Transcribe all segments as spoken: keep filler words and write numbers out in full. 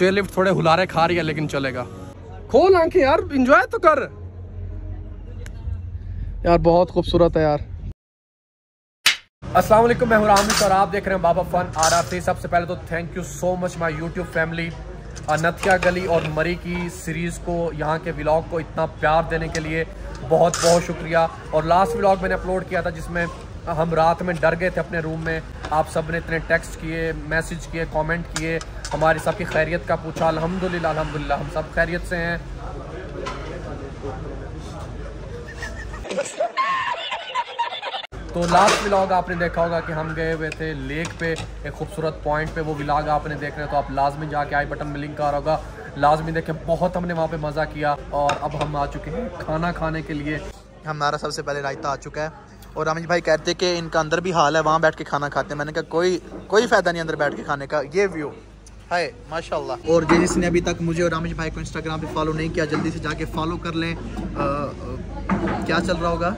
Chairlift थोड़े हुलारे खा रही है लेकिन चलेगा। खोल आंखें यार, एंजॉय तो कर यार, बहुत खूबसूरत है यार। अस्सलाम वालेकुम, मैं हूं रामेश और आप देख रहे हैं Baba fun R R T. सबसे पहले तो thank you so much my YouTube family, Nathia Gali और मरी की सीरीज़ को, यहाँ के व्लॉग को इतना प्यार देने के लिए बहुत बहुत शुक्रिया। और लास्ट व्लॉग मैंने अपलोड किया था जिसमें हम रात में डर गए थे अपने रूम में। आप सब ने इतने टेक्स्ट किए, मैसेज किए, कमेंट किए, हमारी सबकी खैरियत का पूछा। अल्हम्दुलिल्लाह अल्हम्दुलिल्लाह हम सब खैरियत से हैं। तो लास्ट व्लॉग आपने देखा होगा कि हम गए हुए थे लेक पे, एक खूबसूरत पॉइंट पे। वो व्लॉग आपने देख रहे हो तो आप लाजमी जाके आई बटन में लिंक आ रहा होगा, लाजमी देखें। बहुत हमने वहाँ पे मज़ा किया और अब हम आ चुके हैं खाना खाने के लिए। हमारा सबसे पहले रायता आ चुका है और रमेश भाई कहते कि इनका अंदर भी हाल है, वहाँ बैठ के खाना खाते हैं। मैंने कहा कोई कोई फ़ायदा नहीं अंदर बैठ के खाने का, ये व्यू है माशाल्लाह। और जिसने अभी तक मुझे और रमेश भाई को इंस्टाग्राम पे फॉलो नहीं किया, जल्दी से जाके फॉलो कर लें। आ, आ, क्या चल रहा होगा,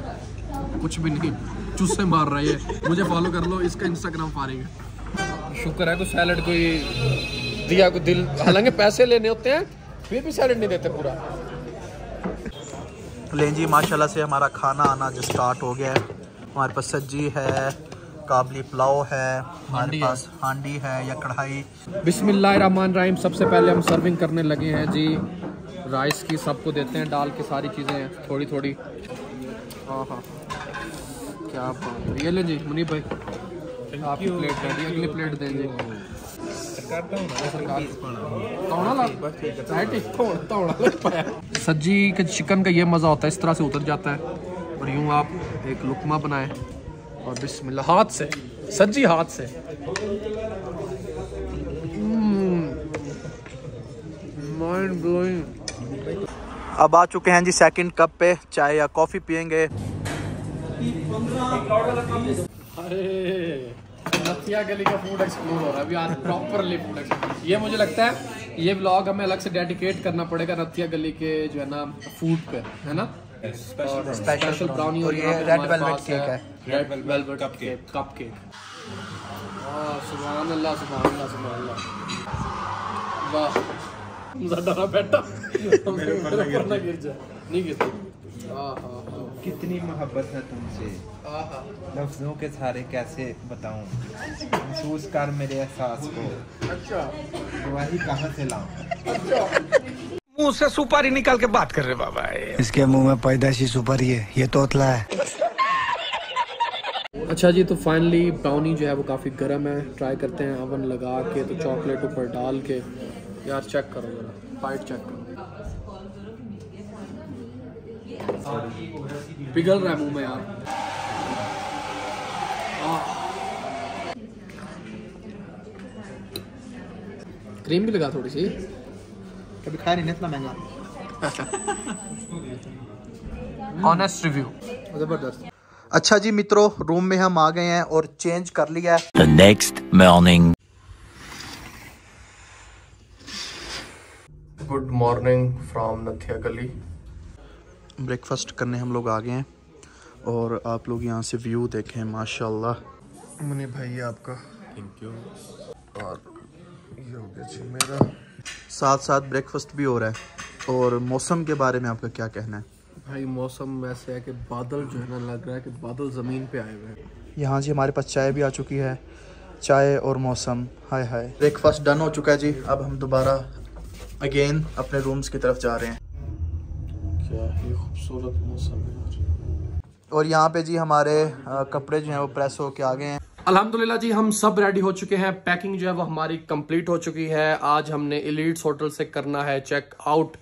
कुछ भी नहीं, चूसे मार रहा है। मुझे फॉलो कर लो, इसका इंस्टाग्राम फारेगा। शुक्र है कोई सैलड कोई दिया को दिल, हालांकि पैसे लेने होते हैं फिर भी सैलड नहीं देते पूरा। लें जी माशाल्लाह से हमारा खाना आना जो स्टार्ट हो गया है। हमारे पास सज्जी है, काबली पुलाव है, हमारे पास हांडी है या कढ़ाई। बिस्मिल्लाहिर्रहमानिर्रहीम, सबसे पहले हम सर्विंग करने लगे हैं जी राइस की। सबको देते हैं डाल के सारी चीज़ें थोड़ी थोड़ी। हाँ हाँ क्या बात, ये लें जी मुनीब भाई आपकी प्लेट दे दी, अगली प्लेट दें जी। सज्जी के चिकन का ये मज़ा होता है, इस तरह से उतर जाता है और यूँ आप एक लुकमा बनाएं और बिस्मिल्लाह हाथ से, सज्जी हाथ से। Mind blowing. अब आ चुके हैं जी सेकंड कप पे, चाय या कॉफ़ी पियेंगे। अरे नथिया गली का फूड एक्सप्लोर हो रहा है अभी आज प्रॉपरली फूड एक्सप्लोर। ये मुझे लगता है ये व्लॉग हमें अलग से डेडिकेट करना पड़ेगा नथिया गली के जो है ना फूड पे, है ना। स्पेशल स्पेशल ब्राउनी और ये रेड वेलवेट केक है, red velvet cupcake, cupcake. वाह सुभान अल्लाह सुभान अल्लाह सुभान अल्लाह, वाह ज़्यादा बेटा मेरे ऊपर ना गिर जा, नहीं गिरता। आहा कितनी मोहब्बत है तुमसे, लफ्जों के सारे कैसे बताऊं, महसूस कर मेरे एहसास को। अच्छा गवाही कहां से लाऊं। अच्छा मुंह से सुपारी निकाल के बात कर रहे बाबा, इसके मुंह में पैदाशी सुपारी है, ये तोतला है। अच्छा जी, तो फाइनली ब्राउनी जो है वो काफ़ी गर्म है, ट्राई करते हैं। ओवन लगा के तो चॉकलेट ऊपर डाल के यार चेक करो जरा, पाइट चेक करो, पिघल रहा है मुंह में यार। क्रीम भी लगा थोड़ी सी, कभी खाया नहीं इतना महंगा। ऑनेस्ट रिव्यू जबरदस्त। अच्छा जी मित्रों, रूम में हम आ गए हैं और चेंज कर लिया है। The next morning. Good morning from Nathia Gali. Breakfast करने हम लोग आ गए हैं और आप लोग यहाँ से व्यू देखें माशाल्लाह। मुनीब भाई आपका थैंक यू। और ये हो गया जी मेरा, साथ साथ ब्रेकफास्ट भी हो रहा है। और मौसम के बारे में आपका क्या कहना है भाई? मौसम ऐसे है कि बादल जो है ना, लग रहा है कि बादल ज़मीन पे आए हुए हैं। यहाँ जी हमारे पास चाय भी आ चुकी है, चाय और मौसम, हाय हाय। ब्रेकफास्ट डन हो चुका है जी, अब हम दोबारा अगेन अपने रूम्स की तरफ जा रहे हैं। ये खूबसूरत मौसम है। और यहाँ पे जी हमारे कपड़े जो हैं वो प्रेस हो के आ गए हैं। अल्हम्दुलिल्लाह जी हम सब रेडी हो चुके हैं, पैकिंग जो है वो हमारी कंप्लीट हो चुकी है। आज हमने एलीट्स होटल से करना है चेक आउट।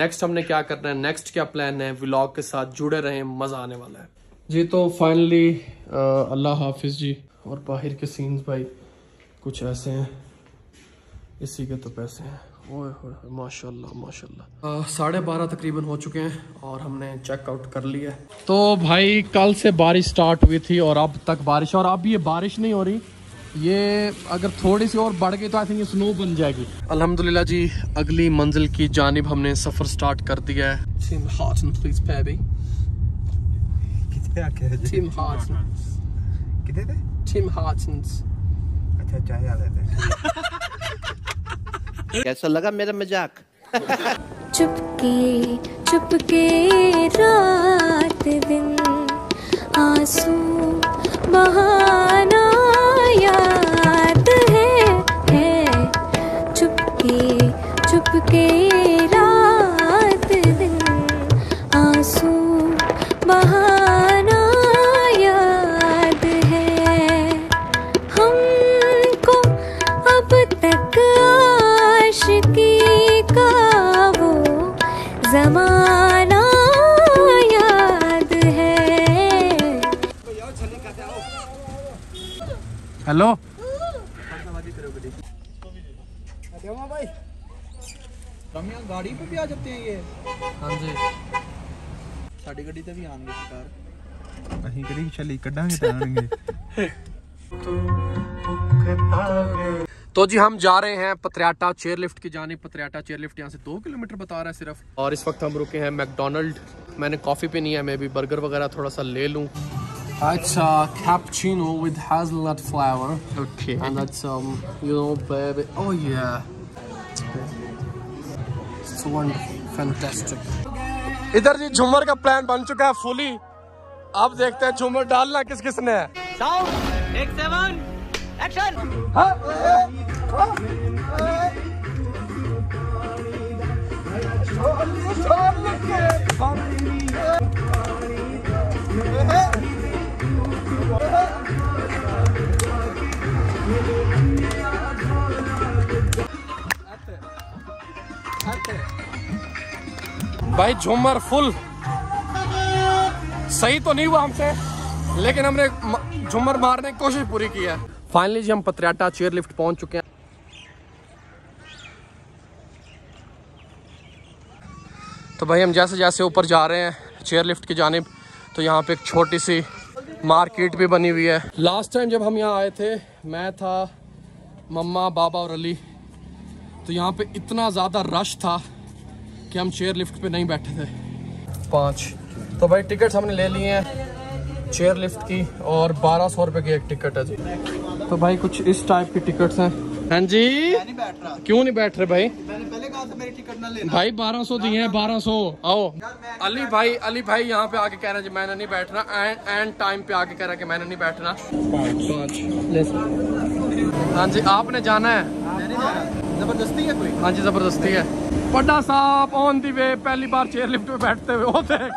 नेक्स्ट हमने क्या करना है, नेक्स्ट क्या प्लान है, व्लॉग के साथ जुड़े रहें, मजा आने वाला है जी। तो फाइनली अल्लाह हाफिज जी। और बाहर के सीन्स भाई कुछ ऐसे हैं, इसी के तो पैसे हैं। ओए होए माशाल्लाह माशाल्लाह। साढ़े बारह तकरीबन हो चुके हैं और हमने चेकआउट कर लिया है। तो भाई कल से बारिश स्टार्ट हुई थी और अब तक बारिश, और अब ये बारिश नहीं हो रही, ये अगर थोड़ी सी और बढ़ गई तो आई थिंक ये स्नो बन जाएगी। अल्हम्दुलिल्लाह जी अगली मंजिल की जानिब हमने सफ़र स्टार्ट कर दिया है। क्या क्या है? Tim Hortons. कितने थे? Tim Hortons. अच्छा चाय आ लेते। कैसा लगा मेरा मजाक? चुपके चुपके रात दिन आंसू बहाना याद है है चुपके चुपके रात दिन आंसू बहाना याद है हमको अब तक आशिकी का वो जमाना याद है। हेलो भाई रमेश गाड़ी पे भी आ जाते हैं ये? हाँ जी साड़ी गड्डी ते भी आएंगे सरकार अहीं करी चली कढ़ांगे तांगे। तो जी हम जा रहे हैं पतियाटा चेयर लिफ्ट की जाने। पतियाटा चेयर लिफ्ट यहाँ से दो किलोमीटर बता रहा है सिर्फ। और इस वक्त हम रुके हैं मैकडोनल्ड। मैंने कॉफ़ी पे नहीं है, मैं भी बर्गर वगैरह थोड़ा सा ले लूँ। अच्छा cappuccino with hazelnut flavour. Okay and that's you know baby oh yeah so fantastic. इधर जी झूमर का प्लान बन चुका है फुली। आप देखते हैं झूमर डालना किस किसने है। एक सेवन, एक्शन। भाई झूमर फुल सही तो नहीं हुआ हमसे, लेकिन हमने झूमर मारने की कोशिश पूरी की है। फाइनली जी हम पतियाटा चेयर लिफ्ट पहुंच चुके हैं। तो भाई हम जैसे जैसे ऊपर जा रहे हैं चेयर लिफ्ट की जानिब, तो यहाँ पे एक छोटी सी मार्केट भी बनी हुई है। लास्ट टाइम जब हम यहाँ आए थे मैं था मम्मा बाबा और अली, तो यहाँ पे इतना ज़्यादा रश था कि हम चेयर लिफ्ट पे नहीं बैठे थे। पाँच तो भाई टिकट्स हमने ले लिए हैं चेयर लिफ्ट की और बारह सौ रुपये की एक टिकट है जी। तो भाई कुछ इस टाइप की टिकट्स हैं। हाँ जी नहीं बैठ रहा। क्यों नहीं बैठ रहे भाई? मैंने पहले कहा था मेरी टिकट ना लेना। भाई बारह सौ दिए हैं, बारह सौ। आओ अली भाई, अली भाई यहाँ पे आके कह रहे हैं जी मैंने नहीं बैठना। एंड एंड टाइम पे आके कह रहा है कि मैंने नहीं बैठना। हाँ जी आपने जाना है? जबरदस्ती है कोई? हाँ जी जबरदस्ती है। बड़ा साहब ऑन दी वे पहली बार चेयर लिफ्ट पे बैठते हुए होते हैं।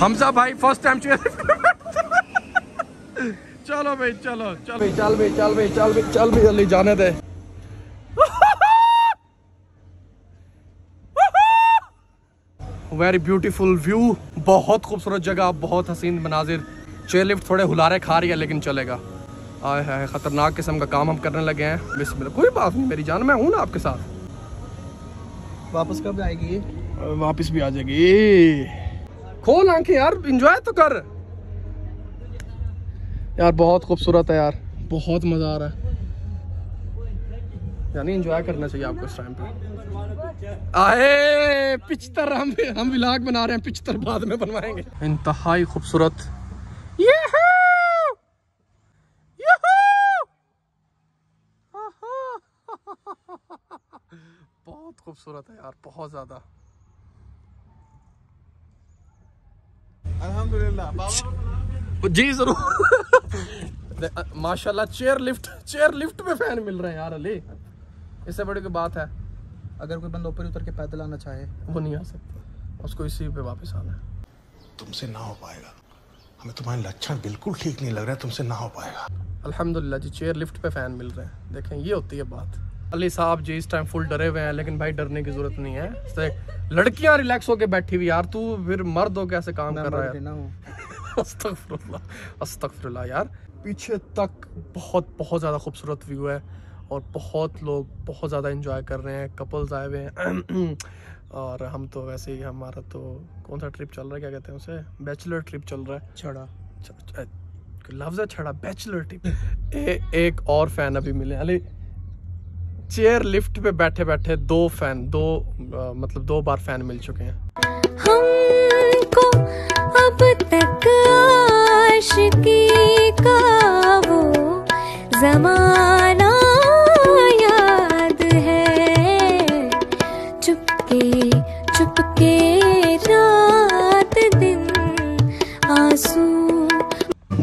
हमसा भाई फर्स्ट टाइम चेयर लिफ्ट पे बैठते हैं। चलो भाई चलो चल भाई चल भाई चल भाई चल भाई चल भाई जल्दी जाने दे। वेरी ब्यूटीफुल व्यू, बहुत खूबसूरत जगह, बहुत हसीन मनाजिर। चेयर लिफ्ट थोड़े हुलारे खा रही है लेकिन चलेगा। आए हाय खतरनाक किस्म का काम हम करने लगे हैं। बिस्मिल्लाह कोई बात नहीं मेरी जान, मैं हूँ ना आपके साथ। वापस कब आएगी ये? वापस भी आ जाएगी। खोल आंखें यार, एंजॉय तो कर यार। बहुत खूबसूरत है यार, बहुत मज़ा आ रहा है। यानी एंजॉय करना चाहिए आपको इस टाइम पे। आए पिछतर हम हम व्लॉग बना रहे हैं, पिछतर बाद में बनवाएंगे। इंतहाई खूबसूरत ये है। बहुत खूबसूरत है यार, बहुत ज्यादा। अल्हम्दुलिल्लाह जी जरूर। माशाल्लाह चेयर लिफ्ट चेयर लिफ्ट में फैन मिल रहे हैं यार अली। इससे बड़ी कोई बात है? अगर कोई बंदा ऊपर उतर के पैदल आना चाहे वो नहीं आ सकता, उसको इसी पे वापस आना है। तुमसे ना हो पाएगा, हमें तुम्हारे लक्षण बिल्कुल ठीक नहीं लग रहा है, तुमसे ना हो पाएगा। अल्हम्दुलिल्लाह जी चेयर लिफ्ट पे फैन मिल रहे हैं। देखें ये होती है बात। अली साहब जी इस टाइम फुल डरे हुए हैं, लेकिन भाई डरने की जरूरत नहीं है। लड़कियां रिलैक्स होके बैठी हुई यार, तू फिर मर्द हो कैसे काम कर रहा है? अस्तगफिरुल्लाह अस्तगफिरुल्लाह यार। पीछे तक बहुत बहुत ज़्यादा खूबसूरत व्यू है और बहुत लोग बहुत ज़्यादा एंजॉय कर रहे हैं। कपल्स आए हुए हैं और हम तो वैसे ही, हमारा तो कौन सा ट्रिप चल रहा है, क्या कहते हैं उसे, बैचलर ट्रिप चल रहा है। छड़ा लफ्ज़ है छड़ा, बैचलर ट्रिप। एक और फैन अभी मिले अली। चेयर लिफ्ट पे बैठे बैठे दो फैन दो आ, मतलब दो बार फैन मिल चुके हैं।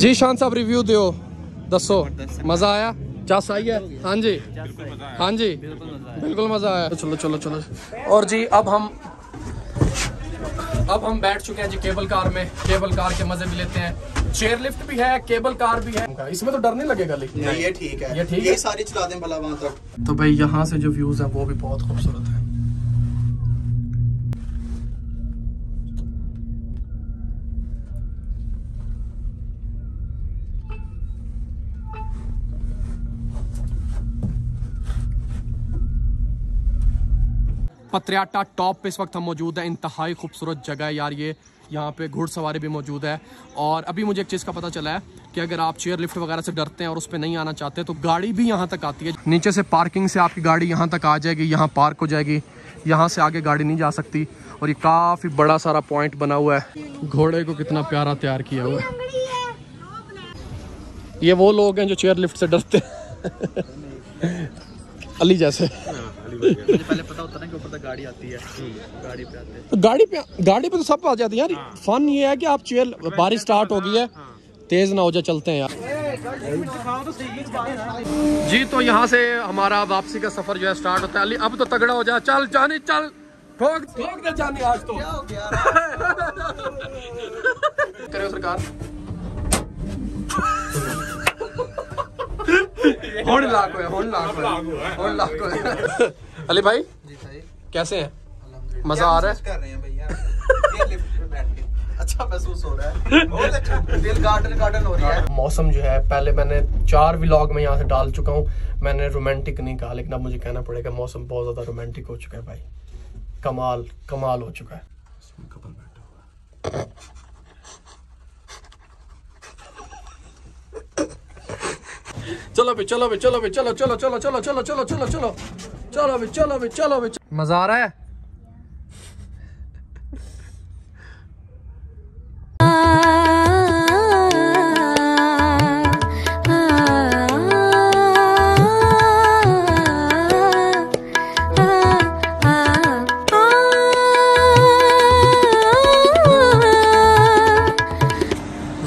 जी शान साहब रिव्यू दियो, दसो मजा आया, चाह सही है? हाँ जी हाँ जी बिल्कुल मजा आया। चलो चलो चलो और जी अब हम अब हम बैठ चुके हैं जी केबल कार में। केबल कार के मजे भी लेते हैं, चेयर लिफ्ट भी है, केबल कार भी है, इसमें तो डर नहीं लगेगा। लेकिन ये ठीक है, ये ठीक है, सारी चला दें भला वहां तक। तो भाई यहाँ से जो व्यूज है वो भी बहुत खूबसूरत है। पतियाटा टॉप पे इस वक्त हम मौजूद है। इंतहाई खूबसूरत जगह है यार ये, यहाँ पे घुड़सवारी भी मौजूद है। और अभी मुझे एक चीज़ का पता चला है कि अगर आप चेयर लिफ्ट वगैरह से डरते हैं और उस पर नहीं आना चाहते तो गाड़ी भी यहाँ तक आती है। नीचे से पार्किंग से आपकी गाड़ी यहाँ तक आ जाएगी, यहाँ पार्क हो जाएगी, यहाँ से आगे गाड़ी नहीं जा सकती। और ये काफ़ी बड़ा सारा पॉइंट बना हुआ है। घोड़े को कितना प्यारा तैयार किया हुआ है। ये वो लोग हैं जो चेयर लिफ्ट से डरते हैं अली जैसे। पहले पता होता ना कि ऊपर तक गाड़ी आती है, गाड़ी पे आते हैं। गाड़ी पे गाड़ी पे तो सब आ जाती है यार। हाँ। फन ये है कि आप चेयर, बारिश स्टार्ट हो गई है। हाँ। तेज ना हो जाए, चलते हैं यार जी। तो यहाँ से हमारा वापसी का सफर जो है स्टार्ट होता है। अली अब तो तगड़ा हो जाए, चल जानी चल, ठोक ठोक दे जानी आज तो। करो सरकार होड़ लाख है, होड़ लाख है, होड़ लाख है। अली भाई जी भाई कैसे हैं? मजा आ रहा है? कर रहे हैं भैया ये लिफ्ट में बैठ के अच्छा महसूस हो रहा है, बहुत अच्छा दिल गार्डन गार्डन हो रहा है। मौसम जो है, पहले मैंने चार व्लॉग में यहाँ से डाल चुका हूँ, मैंने रोमांटिक नहीं कहा, लेकिन अब मुझे कहना पड़ेगा मौसम बहुत ज्यादा रोमांटिक हो चुका है भाई। कमाल कमाल हो चुका है। चलो भी चलो भी चलो भी चलो चलो चलो चलो चलो चलो चलो चलो चलो भी चलो भी चलो भी। मजा आ रहा है।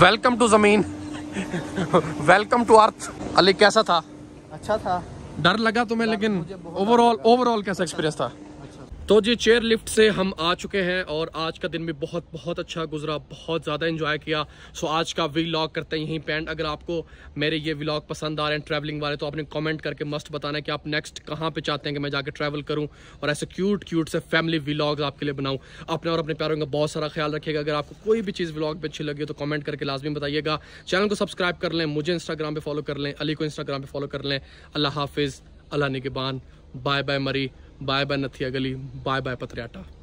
वेलकम टू जमीन, वेलकम टू अर्थ। अली कैसा था? अच्छा था। डर लगा तुम्हें? लेकिन ओवरऑल ओवरऑल कैसा एक्सपीरियंस था? अच्छा। तो जी चेयर लिफ्ट से हम आ चुके हैं और आज का दिन भी बहुत बहुत अच्छा गुजरा, बहुत ज़्यादा एंजॉय किया। सो आज का व्लॉग करते हैं यहीं पे एंड। अगर आपको मेरे ये व्लॉग पसंद आ रहे हैं ट्रैवलिंग वाले, तो आपने कमेंट करके मस्ट बताना है कि आप नेक्स्ट कहाँ पे चाहते हैं कि मैं जाकर ट्रैवल करूँ और ऐसे क्यूट क्यूट से फैमिली व्लॉग्स आपके लिए बनाऊँ। अपने और अपने प्यारों का बहुत सारा ख्याल रखिएगा। अगर आपको कोई भी चीज़ व्लॉग पे अच्छी लगी तो कमेंट करके लाजमी बताइएगा। चैनल को सब्सक्राइब कर लें, मुझे इंस्टाग्राम पर फॉलो कर लें, अली को इंस्टाग्राम पर फॉलो कर लें। अल्लाह हाफिज़, अल्लाह निगहबान, bye bye Murree, bye bye Nathia Gali, bye bye पतियाटा।